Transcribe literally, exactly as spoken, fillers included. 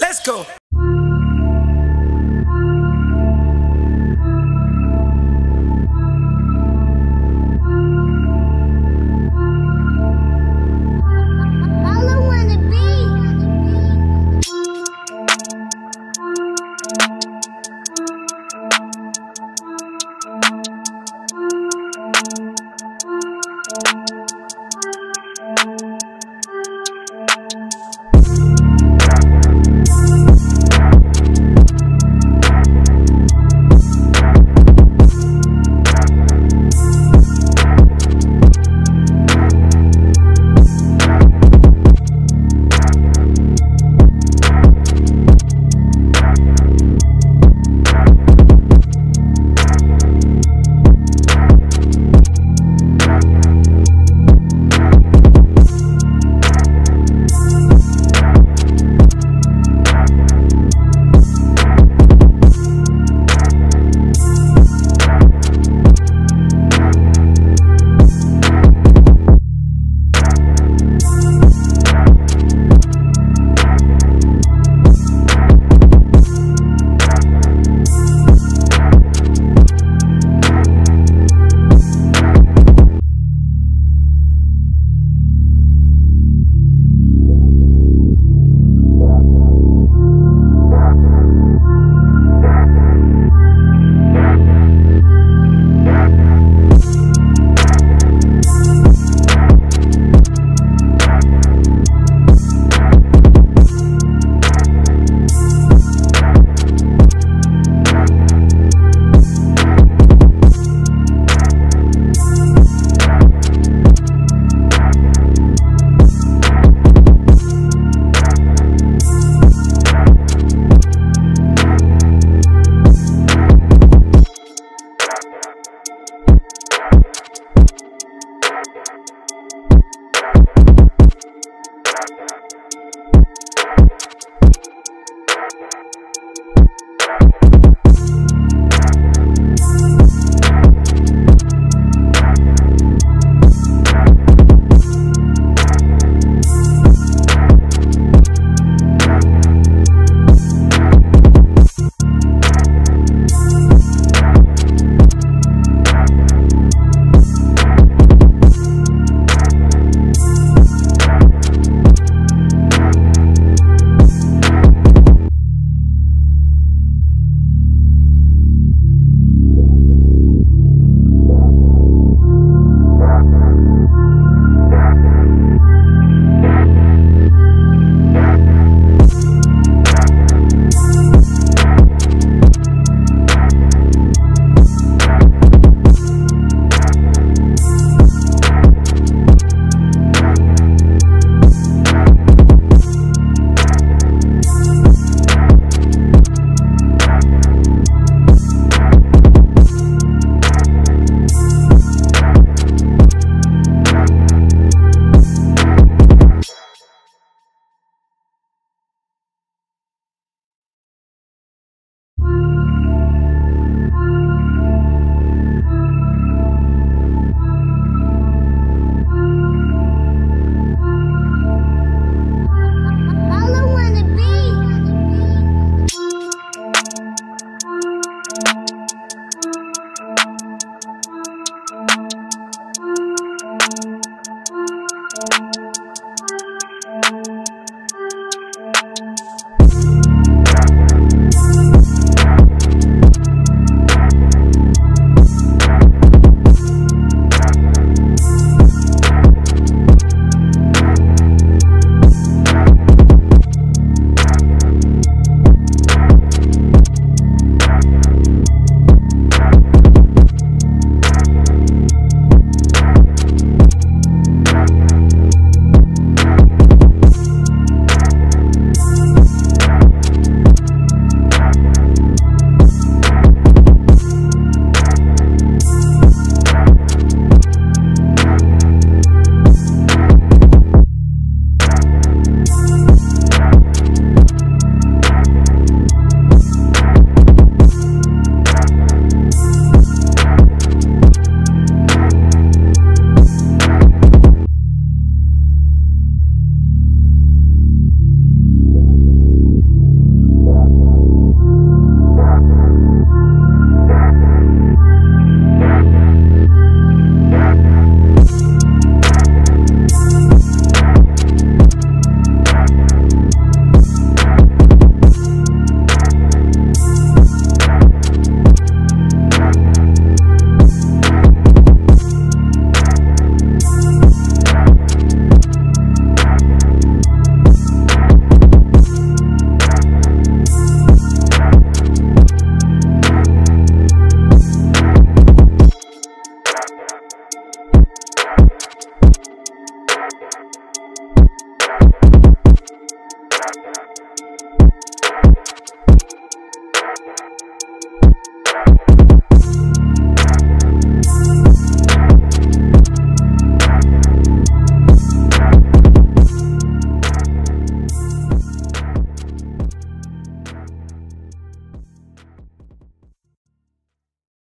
Let's go.